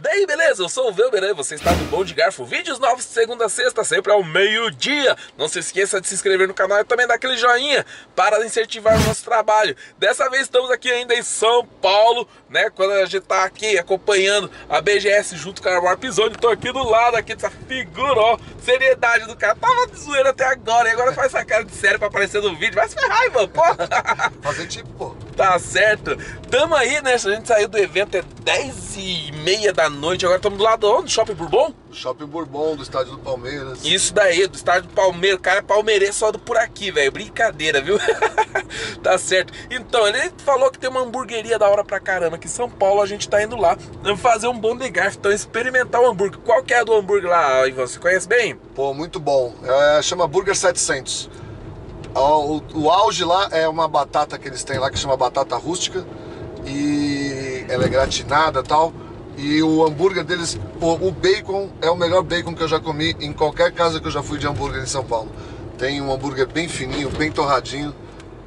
Daí beleza, eu sou o Velberan, você está no Bom de Garfo, vídeos novos de segunda a sexta, sempre ao meio-dia. Não se esqueça de se inscrever no canal e também dar aquele joinha para incentivar o nosso trabalho. Dessa vez estamos aqui ainda em São Paulo, né, quando a gente está aqui acompanhando a BGS junto com a Warpzone. Estou aqui do lado aqui dessa figura, ó, seriedade do cara, tava de zoeira até agora e agora faz essa cara de sério para aparecer no vídeo, vai se ferrar, Ivan, pô! Fazer tipo, pô. Tá certo, tamo aí, né, a gente saiu do evento é 10h30 da noite, agora estamos do lado onde? Do Shopping Bourbon? Shopping Bourbon, do estádio do Palmeiras. Isso daí, do estádio do Palmeiras, o cara é palmeirense só do por aqui, velho, brincadeira, viu? Tá certo. Então, ele falou que tem uma hamburgueria da hora pra caramba aqui em São Paulo, a gente tá indo lá fazer um Bom de Garfo, então experimentar o hambúrguer. Qual que é a do hambúrguer lá, Ivan? Você conhece bem? Pô, muito bom, chama Burger 700. O auge lá é uma batata que eles têm lá que chama batata rústica e ela é gratinada e tal. E o hambúrguer deles, o bacon é o melhor bacon que eu já comi em qualquer casa que eu já fui de hambúrguer em São Paulo. Tem um hambúrguer bem fininho, bem torradinho,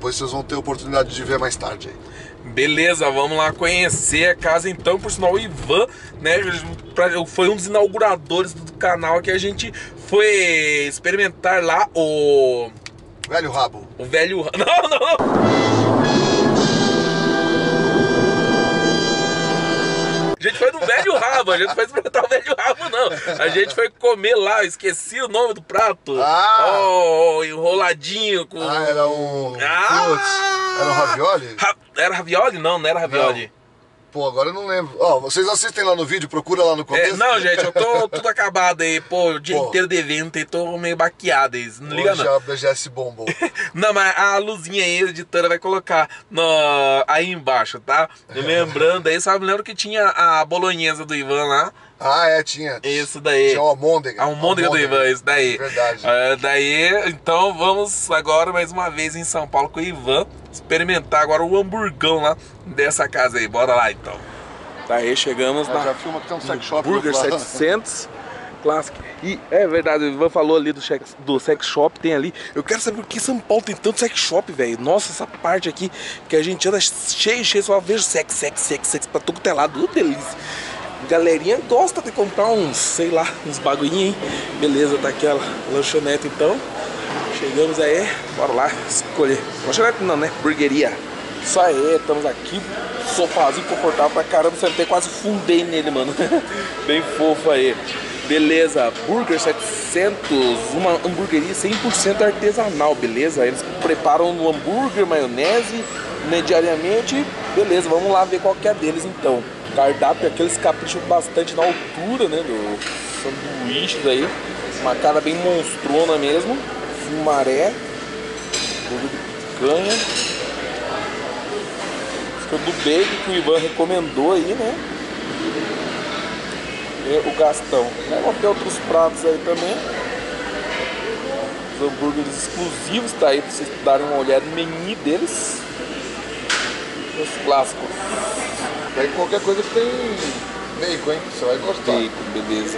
pois vocês vão ter a oportunidade de ver mais tarde aí. Beleza, vamos lá conhecer a casa então, por sinal o Ivan, né, foi um dos inauguradores do canal que a gente foi experimentar lá o... Velho Rabo. O Velho Rabo. Não, não, não. A gente foi no Velho Rabo, a gente não foi experimentar o Velho Rabo, não. A gente foi comer lá, eu esqueci o nome do prato. Ah! Oh, enroladinho com... Ah, era um... Ah! Era um ravioli? Era ravioli? Não, não era ravioli. Não. Pô, agora eu não lembro. Ó, vocês assistem lá no vídeo, procura lá no começo. É, não, gente, eu tô tudo acabado aí, pô, o dia inteiro de evento e tô meio baqueado aí, não liga não. Hoje a BGS bombou. Não, mas a luzinha aí, a editora vai colocar no... aí embaixo, tá? Me lembrando aí, sabe, lembro que tinha a bolonhesa do Ivan lá. Ah, é, tinha. Isso daí. Tinha o almôndega. A almôndega do Ivan, isso daí. Verdade. Daí, então vamos agora mais uma vez em São Paulo com o Ivan experimentar agora o hamburgão lá dessa casa aí. Bora lá, então. Tá aí, chegamos lá. Já filma que tem um sex shop. Burger 700. Clássico. E é verdade, o Ivan falou ali do sex shop, tem ali. Eu quero saber por que São Paulo tem tanto sex shop, velho. Nossa, essa parte aqui que a gente anda cheio, só vejo sex pra todo telado. Delícia. Galerinha gosta de comprar uns, sei lá, uns bagulhinho, hein? Beleza, tá aqui a lanchonete então. Chegamos aí, bora lá escolher. Lanchonete não, né? Hamburgueria. Isso aí, estamos aqui. Sofazinho confortável pra caramba, sentei, quase fundei nele, mano. Bem fofo aí. Beleza, Burger 700, uma hamburgueria 100% artesanal, beleza? Eles preparam no hambúrguer, maionese, né, diariamente. Beleza, vamos lá ver qual que é deles então. Cardápio, aqueles capricham bastante na altura, né, do sanduíches aí. Uma cara bem monstrona mesmo. Fumaré. Gordo de picanha. Do bacon que o Ivan recomendou aí, né. E o Gastão. Vamos ter outros pratos aí também. Os hambúrgueres exclusivos, tá aí pra vocês darem uma olhada no menu deles. Os clássicos. Aí qualquer coisa que tem bacon, hein? Você vai gostar. Bacon, beleza.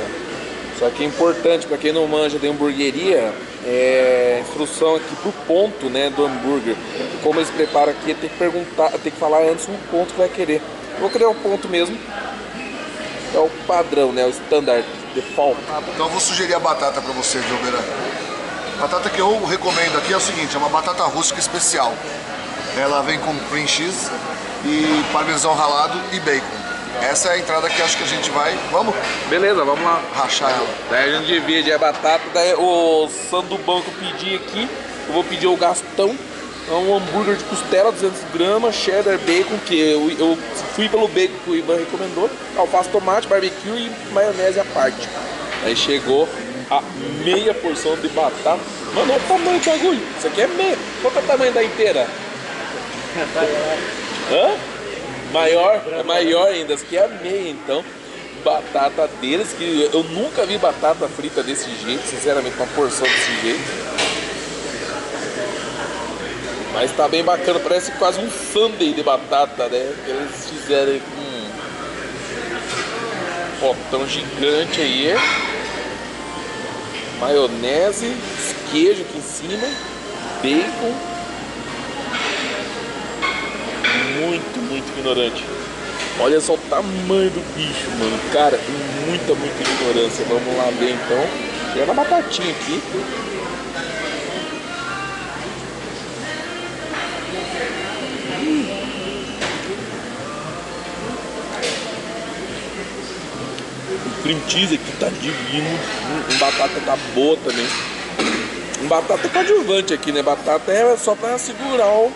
Só que é importante, pra quem não manja de hamburgueria, é instrução aqui pro ponto, né, do hambúrguer. Como eles preparam aqui, tem que perguntar, tem que falar antes um ponto que vai querer. Eu vou querer o ponto mesmo. É o padrão, né, o standard, default. Então eu vou sugerir a batata pra você, Gilberto. A batata que eu recomendo aqui é o seguinte, é uma batata rústica especial. Ela vem com cream cheese e parmesão ralado e bacon. Essa é a entrada que acho que a gente vai... Vamos? Beleza, vamos lá. Rachar ela. Daí a gente divide a batata, daí o sandubão que eu pedi aqui, eu vou pedir o Gastão. É um hambúrguer de costela, 200 gramas, cheddar, bacon, que eu fui pelo bacon que o Ivan recomendou, alface, tomate, barbecue e maionese à parte. Aí chegou a meia porção de batata. Mano, olha o tamanho do bagulho. Isso aqui é meia. Qual é o tamanho da inteira? Hã? Maior? É maior ainda, essa aqui é a meia então. Batata deles, que eu nunca vi batata frita desse jeito, sinceramente, uma porção desse jeito. Mas tá bem bacana, parece quase um sundae de batata, né? Que eles fizeram um potão gigante aí. Maionese, queijo aqui em cima, bacon. Muito ignorante. Olha só o tamanho do bicho, mano. Cara, tem muita ignorância. Vamos lá ver então. Pega a batatinha aqui. O cream cheese aqui tá divino. Batata tá boa também. Batata é coadjuvante aqui, né? Batata é só pra segurar o...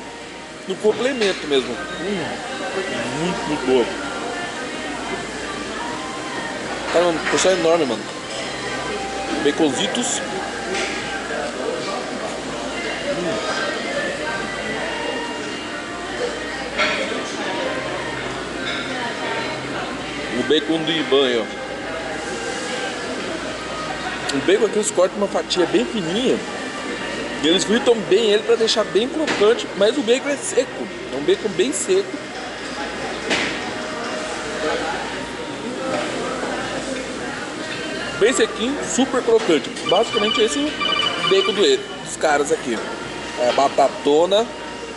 no complemento mesmo. Muito boa. Caramba, o coxão é enorme, mano. Baconzitos. O bacon do Ivan, ó. O bacon aqui eles cortam uma fatia bem fininha. E eles fritam bem ele pra deixar bem crocante, mas o bacon é seco. É um bacon bem seco. Bem sequinho, super crocante. Basicamente esse é o bacon dos caras aqui. É, batatona, né?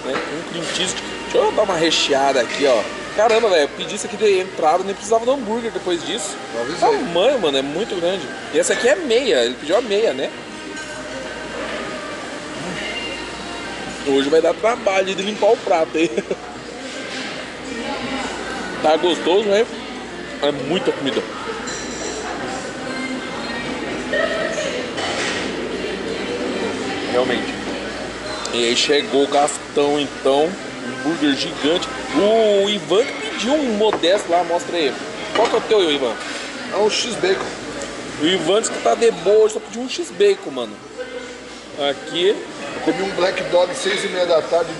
Um cream cheese. Deixa eu dar uma recheada aqui, ó. Caramba, velho, eu pedi isso aqui de entrada, nem precisava do hambúrguer depois disso. O tamanho, mano, é muito grande. E essa aqui é meia, ele pediu a meia, né? Hoje vai dar trabalho de limpar o prato aí. Tá gostoso, né? É muita comida. Realmente. E aí chegou o Gastão, então. Um burger gigante. O Ivan pediu um modesto lá, mostra aí. Qual que é o teu, Ivan? É um X-Bacon. O Ivan disse que tá de boa, só pediu um X-Bacon, mano. Aqui. Eu comi um Black Dog às 6:30 da tarde.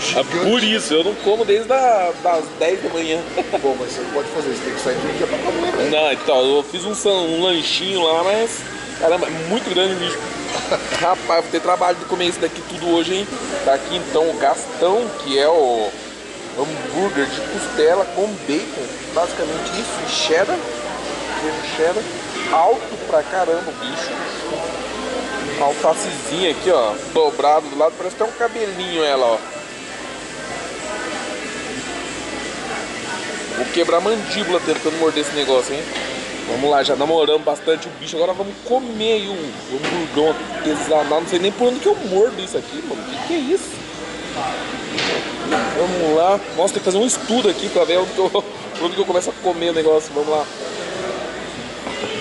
Gigante. Por isso, eu não como desde das 10 da manhã. Bom, mas você não pode fazer isso, tem que sair de um dia pra comer, né? Não, então, eu fiz um lanchinho lá, mas... Caramba, é muito grande o bicho. Rapaz, vou ter trabalho de comer isso daqui tudo hoje, hein? Tá aqui então o Gastão, que é o hambúrguer de costela com bacon. Basicamente isso, e cheddar. Cheddar. Alto pra caramba o bicho. Alfacezinha aqui, ó. Dobrado do lado, parece até um cabelinho ela, ó. Vou quebrar a mandíbula tentando morder esse negócio, hein? Vamos lá, já namoramos bastante o bicho. Agora vamos comer o hamburgão artesanal. Não sei nem por onde que eu mordo isso aqui, mano. Que é isso? Vamos lá. Nossa, tem que fazer um estudo aqui pra ver onde que eu começo a comer o negócio. Vamos lá.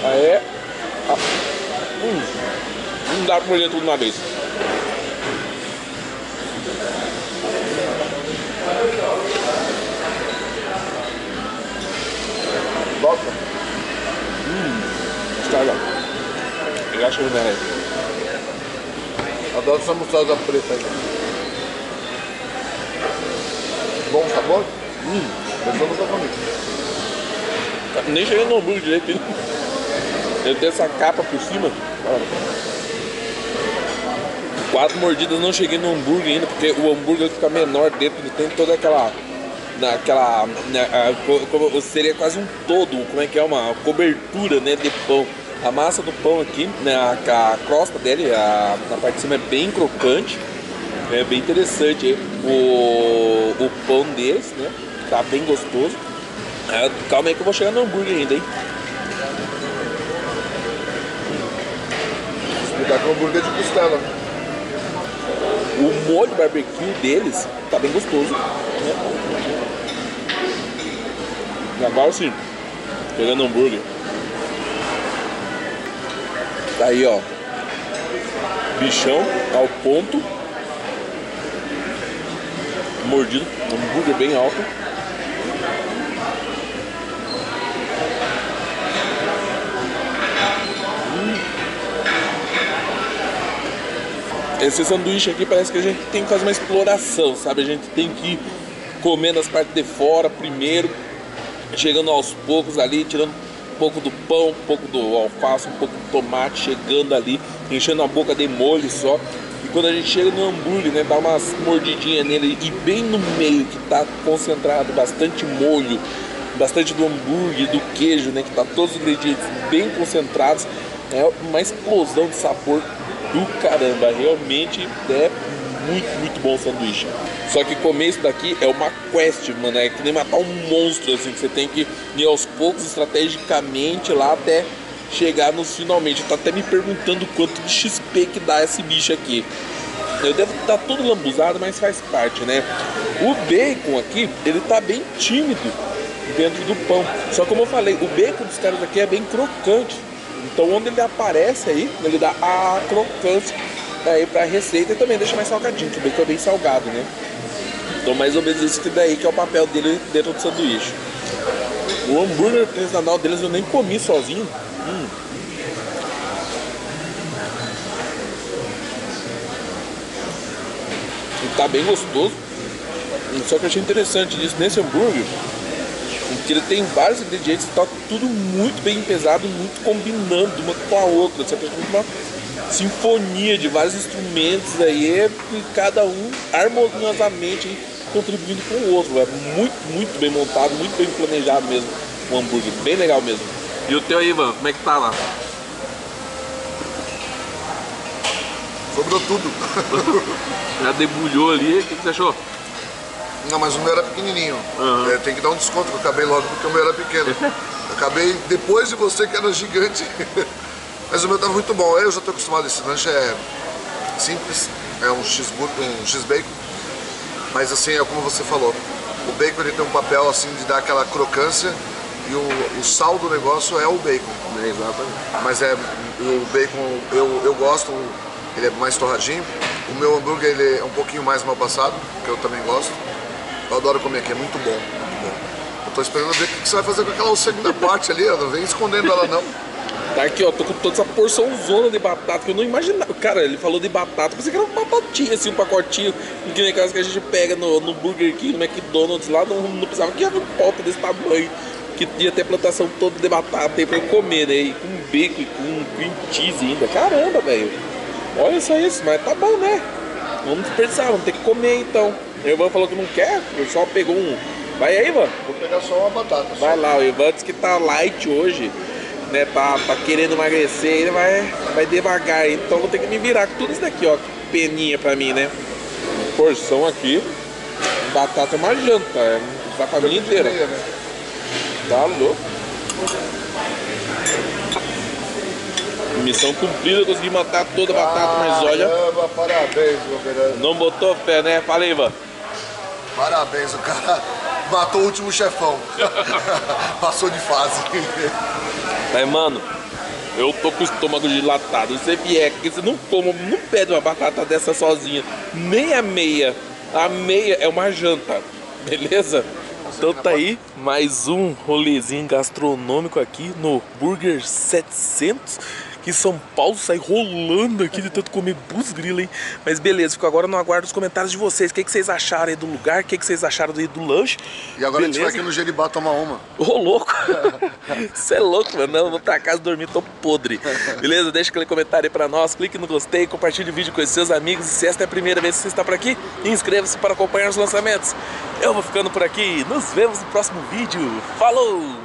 Aê. Não dá pra morder tudo de uma vez. Nossa. Eu acho que não é. Adoro essa mostarda preta aí. Bom sabor? Eu só não tô comendo. Nem cheguei no hambúrguer direito. Ele tem essa capa por cima. Quatro mordidas, não cheguei no hambúrguer ainda, porque o hambúrguer fica menor dentro, ele tem toda aquela... seria quase um todo, como é que é, uma cobertura, né, de pão. A massa do pão aqui, né, a crosta dele, a parte de cima é bem crocante, é bem interessante o pão deles, né, tá bem gostoso. Calma aí que eu vou chegar no hambúrguer ainda, hein. Vou explicar com hambúrguer de costela. O molho barbecue deles tá bem gostoso, né? Agora sim, pegando hambúrguer. Tá aí, ó. Bichão, tá ao ponto. Mordido, hambúrguer bem alto. Esse sanduíche aqui parece que a gente tem que fazer uma exploração, sabe? A gente tem que ir comendo as partes de fora primeiro. Chegando aos poucos ali, tirando um pouco do pão, um pouco do alface, um pouco do tomate, chegando ali, enchendo a boca de molho só. E quando a gente chega no hambúrguer, né, dá umas mordidinhas nele e bem no meio que tá concentrado bastante molho, bastante do hambúrguer, do queijo, né, que tá todos os ingredientes bem concentrados. É uma explosão de sabor do caramba, realmente é muito bom o sanduíche. Só que comer isso daqui é uma quest, mano. É que nem matar um monstro, assim, que você tem que ir aos poucos, estrategicamente, lá até chegar nos finalmente. Eu tô até me perguntando quanto de XP que dá esse bicho aqui. Eu devo estar todo lambuzado, mas faz parte, né? O bacon aqui, ele tá bem tímido dentro do pão. Só como eu falei, o bacon dos caras aqui é bem crocante. Então onde ele aparece aí, ele dá a crocância aí pra receita e também deixa mais salgadinho, que o bacon é bem salgado, né? Então mais ou menos isso que daí que é o papel dele dentro do sanduíche. O hambúrguer artesanal deles eu nem comi sozinho. Tá bem gostoso. Só que eu achei interessante disso nesse hambúrguer, porque ele tem vários ingredientes, tá tudo muito bem pesado, muito combinando uma com a outra. Você tem uma sinfonia de vários instrumentos aí, e cada um harmoniosamente aí, contribuindo com o outro. É muito bem montado, muito bem planejado mesmo. O hambúrguer, bem legal mesmo. E o teu aí, Ivan, como é que tá lá? Sobrou tudo. Já debulhou ali, o que você achou? Não, mas o meu era pequenininho. Uhum. É, tem que dar um desconto, que eu acabei logo porque o meu era pequeno. Acabei depois de você, que era gigante. Mas o meu tava muito bom. Eu já tô acostumado, esse lanche é simples. É um X-bacon. Mas assim, é como você falou. O bacon ele tem um papel assim de dar aquela crocância. E o sal do negócio é o bacon. É, exatamente. Mas é, o bacon eu gosto. Ele é mais torradinho. O meu hambúrguer ele é um pouquinho mais mal passado, que eu também gosto. Eu adoro comer aqui, é muito bom, muito bom. Eu tô esperando ver o que você vai fazer com aquela segunda parte ali, ó. Não vem escondendo ela não. Tá aqui, ó, tô com toda essa porçãozona de batata que eu não imaginava. Cara, ele falou de batata, pensei que era uma batatinha, assim, um pacotinho. Que nem aquelas que a gente pega no Burger King, no McDonald's lá, não precisava que ia vir pauta desse tamanho. Que tinha até plantação toda de batata aí pra eu comer, né? E com bacon e com cream cheese ainda. Caramba, velho. Olha só isso, mas tá bom, né? Vamos desperdiçar, vamos ter que comer então. O Ivan falou que não quer, eu só pegou um. Vai aí, Ivan? Vou pegar só uma batata. Vai só. Lá, o Ivan disse que tá light hoje, né? Tá querendo emagrecer, ele vai devagar. Então vou ter que me virar com tudo isso daqui, ó. Que peninha pra mim, né? Porção aqui, batata é uma janta, é uma família inteira. Né? Tá louco. Missão cumprida, eu consegui matar toda a batata, mas olha... Caramba, parabéns, Velberan. Não botou fé, né? Fala aí, Ivan. Parabéns, o cara matou o último chefão. Passou de fase. Mas, mano, eu tô com o estômago dilatado. Você vier, porque você não come, não pede uma batata dessa sozinha. Nem a meia. A meia é uma janta, beleza? Então tá aí, mais um rolezinho gastronômico aqui no Burger 700. Que São Paulo sai rolando aqui de tanto comer busgrila, hein? Mas beleza, fico agora no aguardo dos comentários de vocês. O que vocês acharam aí do lugar? O que vocês acharam aí do lanche? E agora beleza? A gente vai aqui no Gelibá tomar uma. Ô, louco! Você é louco, mano. Não, vou pra casa dormir, tô podre. Beleza? Deixa aquele comentário aí pra nós. Clique no gostei, compartilhe o vídeo com os seus amigos. E se esta é a primeira vez que você está por aqui, inscreva-se para acompanhar os lançamentos. Eu vou ficando por aqui. Nos vemos no próximo vídeo. Falou!